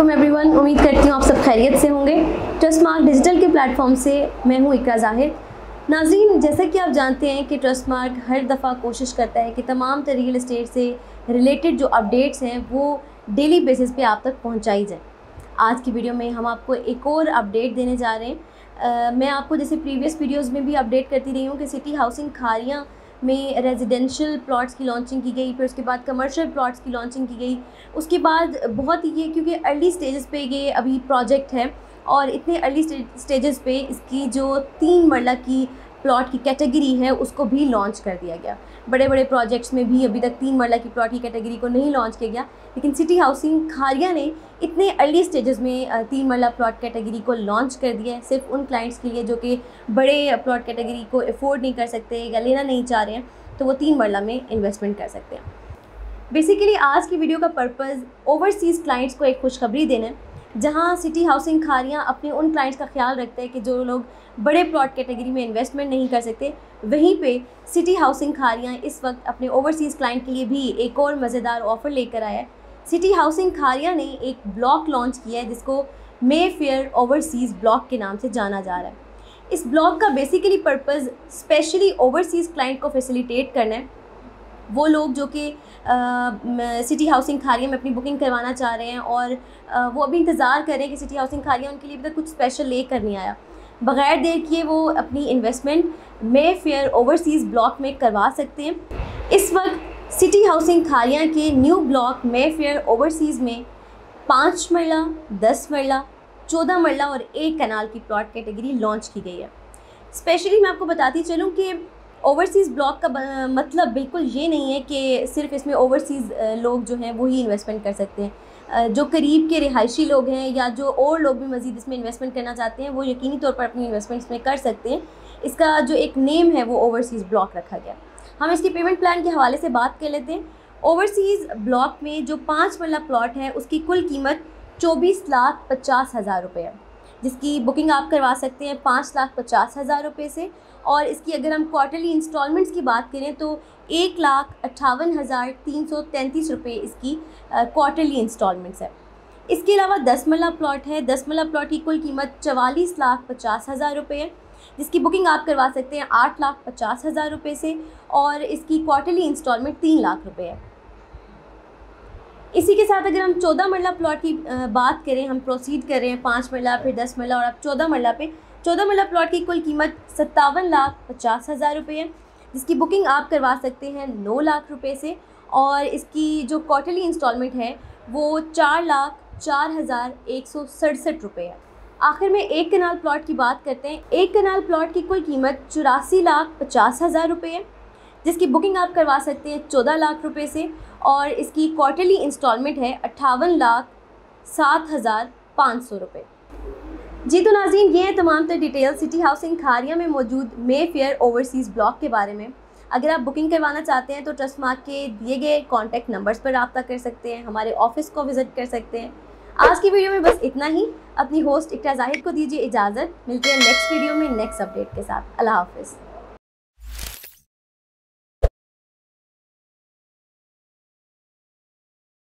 वालेकुम एवरीवन, उम्मीद करती हूँ आप सब खैरियत से होंगे। ट्रस्ट मार्क डिजिटल के प्लेटफॉर्म से मैं हूँ इकरा जाहिर। नाज़रीन, जैसा कि आप जानते हैं कि ट्रस्ट मार्क हर दफ़ा कोशिश करता है कि तमाम तरह रियल इस्टेट से रिलेटेड जो अपडेट्स हैं वो डेली बेसिस पे आप तक पहुँचाई जाए। आज की वीडियो में हम आपको एक और अपडेट देने जा रहे हैं। मैं आपको जैसे प्रीवियस वीडियोज़ में भी अपडेट करती रही हूँ कि सिटी हाउसिंग खारियाँ में रेजिडेंशियल प्लॉट्स की लॉन्चिंग की गई, फिर उसके बाद कमर्शियल प्लॉट्स की लॉन्चिंग की गई, उसके बाद बहुत ही क्योंकि अर्ली स्टेजेस पे ये अभी प्रोजेक्ट है और इतने अर्ली स्टेजेस पे इसकी जो 3 मरला की प्लॉट की कैटेगरी है उसको भी लॉन्च कर दिया गया। बड़े बड़े प्रोजेक्ट्स में भी अभी तक 3 मरला की प्लॉट की कैटेगरी को नहीं लॉन्च किया गया, लेकिन सिटी हाउसिंग खारियाँ ने इतने अर्ली स्टेजेस में 3 मरला प्लॉट कैटेगरी को लॉन्च कर दिया है, सिर्फ उन क्लाइंट्स के लिए जो कि बड़े प्लॉट कैटेगरी को अफोर्ड नहीं कर सकते या लेना नहीं चाह रहे हैं, तो वो 3 मरला में इन्वेस्टमेंट कर सकते हैं। बेसिकली आज की वीडियो का पर्पज़ ओवरसीज़ क्लाइंट्स को एक खुशखबरी देना है, जहाँ सिटी हाउसिंग खारियाँ अपने उन क्लाइंट्स का ख्याल रखते हैं कि जो लोग बड़े प्लॉट कैटेगरी में इन्वेस्टमेंट नहीं कर सकते। वहीं पे सिटी हाउसिंग खारियाँ इस वक्त अपने ओवरसीज़ क्लाइंट के लिए भी एक और मज़ेदार ऑफ़र लेकर आया है। सिटी हाउसिंग खारियाँ ने एक ब्लॉक लॉन्च किया है जिसको मेफेयर ओवरसीज़ ब्लॉक के नाम से जाना जा रहा है। इस ब्लॉक का basically purpose specially overseas client को फैसिलिटेट करना है। वो लोग जो कि सिटी हाउसिंग खारियाँ में अपनी बुकिंग करवाना चाह रहे हैं और वो अभी इंतज़ार कर रहे हैं कि सिटी हाउसिंग खारियाँ उनके लिए अभी तक कुछ स्पेशल लेकर नहीं आया, बग़ैर देर किए वो अपनी इन्वेस्टमेंट मेफेयर ओवरसीज़ ब्लॉक में करवा सकते हैं। इस वक्त सिटी हाउसिंग खारियाँ के न्यू ब्लॉक मेफेयर ओवरसीज़ में 5 मरला, 10 मरला, 14 मरला और 1 कनाल की प्लॉट कैटेगरी लॉन्च की गई है। स्पेशली मैं आपको बताती चलूँ कि ओवरसीज़ ब्लॉक का मतलब बिल्कुल ये नहीं है कि सिर्फ इसमें ओवरसीज़ लोग जो हैं वो ही इन्वेस्टमेंट कर सकते हैं। जो करीब के रिहायशी लोग हैं या जो और लोग भी मज़ीद इसमें इन्वेस्टमेंट करना चाहते हैं वो यकीनी तौर पर अपनी इन्वेस्टमेंट्स में कर सकते हैं। इसका जो एक नेम है वो ओवरसीज़ ब्लॉक रखा गया। हम इसकी पेमेंट प्लान के हवाले से बात कर लेते हैं। ओवरसीज़ ब्लॉक में जो 5 मरला प्लॉट है उसकी कुल कीमत 24,50,000 रुपये है, जिसकी बुकिंग आप करवा सकते हैं 5,50,000 रुपये से। और इसकी अगर हम क्वार्टरली इंस्टॉलमेंट्स की बात करें तो 1,58,333 रुपये इसकी क्वार्टरली इंस्टॉलमेंट्स है। इसके अलावा 10 मरला प्लॉट है। 10 मरला प्लॉट की कुल कीमत 44,50,000 रुपये है, जिसकी बुकिंग आप करवा सकते हैं 8,50,000 रुपये से और इसकी क्वार्टरली इंस्टॉलमेंट 3 लाख रुपये है। इसी के साथ अगर हम 14 मरला प्लॉट की बात करें, हम प्रोसीड कर रहे हैं 5 मरला, फिर 10 मरला और अब 14 मरला पे। 14 मरला प्लॉट की कुल कीमत 57,50,000 रुपये है, जिसकी बुकिंग आप करवा सकते हैं 9 लाख रुपए से और इसकी जो क्वार्टरली इंस्टॉलमेंट है वो 4,04,167 रुपये है। आखिर में 1 कनाल प्लॉट की बात करते हैं। 1 कनाल प्लॉट की कुल कीमत 84,50,000 रुपये है, जिसकी बुकिंग आप करवा सकते हैं 14 लाख रुपए से और इसकी क्वार्टरली इंस्टॉलमेंट है 58,07,500 रुपये। जी तो नाज़रीन, ये है तमाम तर डिटेल सिटी हाउसिंग खारियाँ में मौजूद मेफेयर ओवरसीज़ ब्लॉक के बारे में। अगर आप बुकिंग करवाना चाहते हैं तो ट्रस्ट मार्क के दिए गए कॉन्टैक्ट नंबर्स पर रब्ता कर सकते हैं, हमारे ऑफिस को विज़िट कर सकते हैं। आज की वीडियो में बस इतना ही। अपनी होस्ट इकरा जाहिर को दीजिए इजाज़त। मिलते हैं नेक्स्ट वीडियो में नेक्स्ट अपडेट के साथ। अल्लाह हाफिज़।